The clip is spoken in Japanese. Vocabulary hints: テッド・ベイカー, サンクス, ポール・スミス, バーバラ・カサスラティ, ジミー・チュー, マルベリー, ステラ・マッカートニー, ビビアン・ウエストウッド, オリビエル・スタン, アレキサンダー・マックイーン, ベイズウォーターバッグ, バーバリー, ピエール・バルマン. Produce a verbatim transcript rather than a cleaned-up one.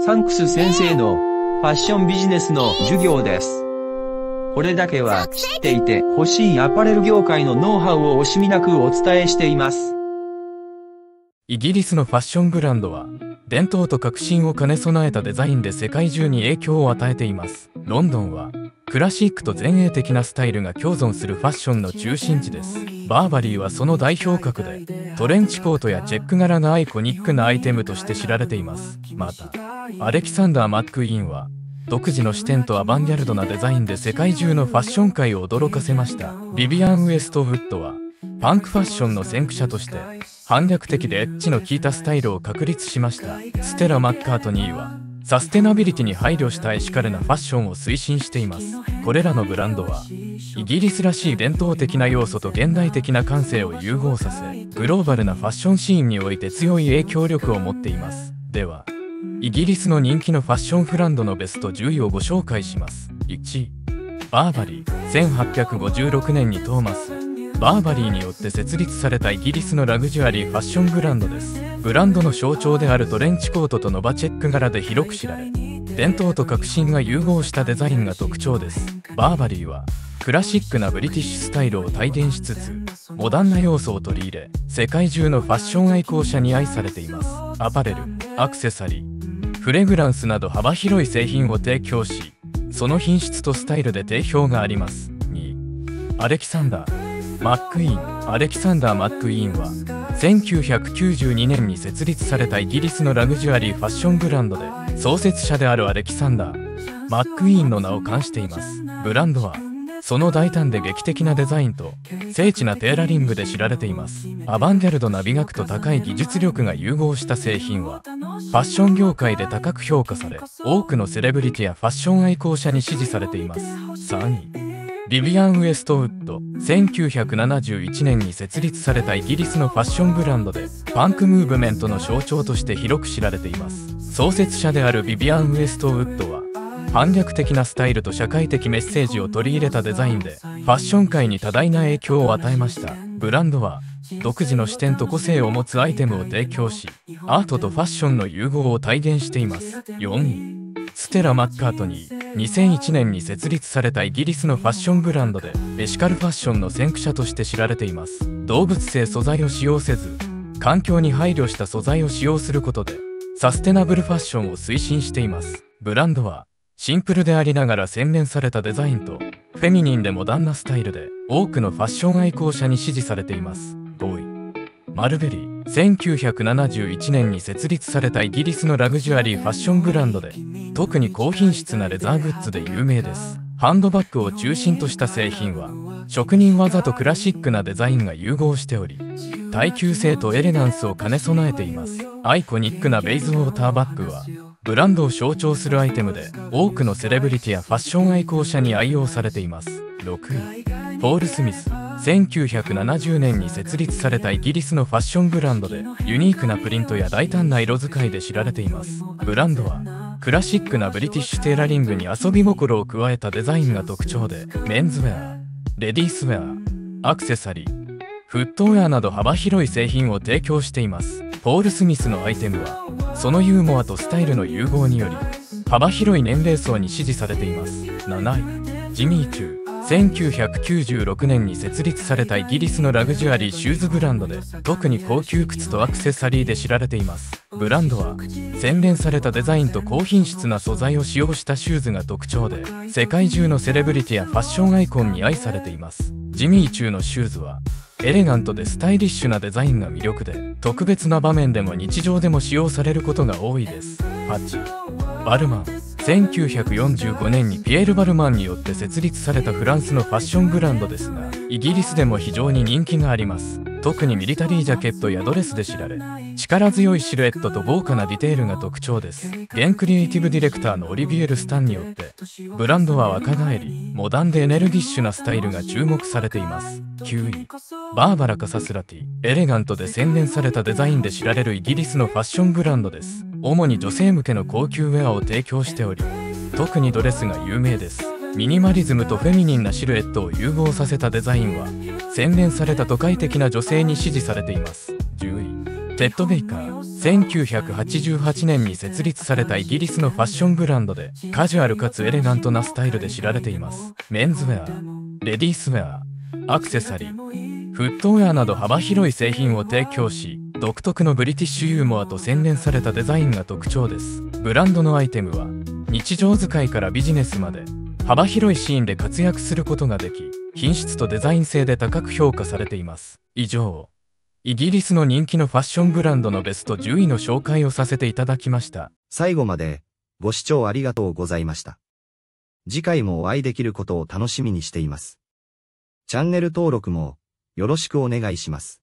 サンクス先生のファッションビジネスの授業です。これだけは知っていて欲しいアパレル業界のノウハウを惜しみなくお伝えしています。イギリスのファッションブランドは、伝統と革新を兼ね備えたデザインで世界中に影響を与えています。ロンドンは、クラシックと前衛的なスタイルが共存するファッションの中心地です。バーバリーはその代表格で、トレンチコートやチェック柄がアイコニックなアイテムとして知られています。また、アレキサンダー・マックイーンは、独自の視点とアバンギャルドなデザインで世界中のファッション界を驚かせました。ビビアン・ウエストウッドは、パンクファッションの先駆者として、反逆的でエッジの効いたスタイルを確立しました。ステラ・マッカートニーは、サステナビリティに配慮したエシカルなファッションを推進しています。これらのブランドは、イギリスらしい伝統的な要素と現代的な感性を融合させ、グローバルなファッションシーンにおいて強い影響力を持っています。では、イギリスの人気のファッションブランドのベストじゅういをご紹介します。いち、バーバリー。せんはっぴゃくごじゅうろくねんにトーマス・バーバリーによって設立されたイギリスのラグジュアリーファッションブランドです。ブランドの象徴であるトレンチコートとノバチェック柄で広く知られ、伝統と革新が融合したデザインが特徴です。バーバリーはクラシックなブリティッシュスタイルを体現しつつ、モダンな要素を取り入れ、世界中のファッション愛好者に愛されています。アパレル、アクセサリー、フレグランスなど幅広い製品を提供し、その品質とスタイルで定評があります。に、アレキサンダー・マックイーン。アレキサンダー・マックイーンは、せんきゅうひゃくきゅうじゅうにねんに設立されたイギリスのラグジュアリーファッションブランドで、創設者であるアレキサンダー・マックイーンの名を冠しています。ブランドはその大胆で劇的なデザインと精緻なテーラリングで知られています。アバンギャルドな美学と高い技術力が融合した製品はファッション業界で高く評価され、多くのセレブリティやファッション愛好者に支持されています。さんい、ビビアン・ウエストウッド。せんきゅうひゃくななじゅういちねんに設立されたイギリスのファッションブランドで、パンクムーブメントの象徴として広く知られています。創設者であるビビアン・ウエストウッドは、反逆的なスタイルと社会的メッセージを取り入れたデザインで、ファッション界に多大な影響を与えました。ブランドは独自の視点と個性を持つアイテムを提供し、アートとファッションの融合を体現しています。よんい、ステラ・マッカートニー。にせんいちねんに設立されたイギリスのファッションブランドで、エシカルファッションの先駆者として知られています。動物性素材を使用せず、環境に配慮した素材を使用することで、サステナブルファッションを推進しています。ブランドはシンプルでありながら洗練されたデザインとフェミニンでモダンなスタイルで、多くのファッション愛好者に支持されています。ごい、マルベリー。せんきゅうひゃくななじゅういちねんに設立されたイギリスのラグジュアリーファッションブランドで、特に高品質なレザーグッズで有名です。ハンドバッグを中心とした製品は、職人技とクラシックなデザインが融合しており、耐久性とエレガンスを兼ね備えています。アイコニックなベイズウォーターバッグはブランドを象徴するアイテムで、多くのセレブリティやファッション愛好者に愛用されています。ろくい、ポール・スミス。せんきゅうひゃくななじゅうねんに設立されたイギリスのファッションブランドで、ユニークなプリントや大胆な色使いで知られています。ブランドはクラシックなブリティッシュテーラリングに遊び心を加えたデザインが特徴で、メンズウェア、レディースウェア、アクセサリー、フットウェアなど幅広い製品を提供しています。ポール・スミスのアイテムはそのユーモアとスタイルの融合により、幅広い年齢層に支持されています。なない、ジミー・チュー。せんきゅうひゃくきゅうじゅうろくねんに設立されたイギリスのラグジュアリーシューズブランドで、特に高級靴とアクセサリーで知られています。ブランドは洗練されたデザインと高品質な素材を使用したシューズが特徴で、世界中のセレブリティやファッションアイコンに愛されています。ジミー・チューのシューズはエレガントでスタイリッシュなデザインが魅力で、特別な場面でも日常でも使用されることが多いです。はち、バルマン。せんきゅうひゃくよんじゅうごねんにピエール・バルマンによって設立されたフランスのファッションブランドですが、イギリスでも非常に人気があります。特にミリタリージャケットやドレスで知られ、力強いシルエットと豪華なディテールが特徴です。現クリエイティブディレクターのオリビエル・スタンによって、ブランドは若返りモダンでエネルギッシュなスタイルが注目されています。きゅうい、バーバラ・カサスラティ。エレガントで洗練されたデザインで知られるイギリスのファッションブランドです。主に女性向けの高級ウェアを提供しており、特にドレスが有名です。ミニマリズムとフェミニンなシルエットを融合させたデザインは、洗練された都会的な女性に支持されています。じゅうい、テッド・ベイカー、せんきゅうひゃくはちじゅうはちねんに設立されたイギリスのファッションブランドで、カジュアルかつエレガントなスタイルで知られています。メンズウェア、レディースウェア、アクセサリー、フットウェアなど幅広い製品を提供し、独特のブリティッシュユーモアと洗練されたデザインが特徴です。ブランドのアイテムは、日常使いからビジネスまで、幅広いシーンで活躍することができ、品質とデザイン性で高く評価されています。以上、イギリスの人気のファッションブランドのベストじゅういの紹介をさせていただきました。最後までご視聴ありがとうございました。次回もお会いできることを楽しみにしています。チャンネル登録もよろしくお願いします。